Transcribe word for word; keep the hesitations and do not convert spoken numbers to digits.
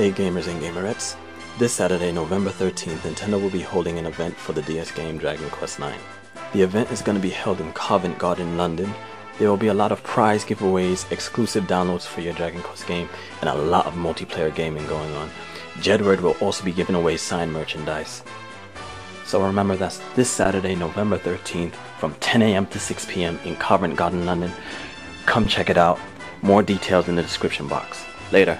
Hey gamers and gamerettes, this Saturday, November thirteenth, Nintendo will be holding an event for the D S game Dragon Quest nine. The event is going to be held in Covent Garden, London. There will be a lot of prize giveaways, exclusive downloads for your Dragon Quest game, and a lot of multiplayer gaming going on. Jedward will also be giving away signed merchandise. So remember, that's this Saturday, November thirteenth, from ten A M to six P M in Covent Garden, London. Come check it out. More details in the description box. Later.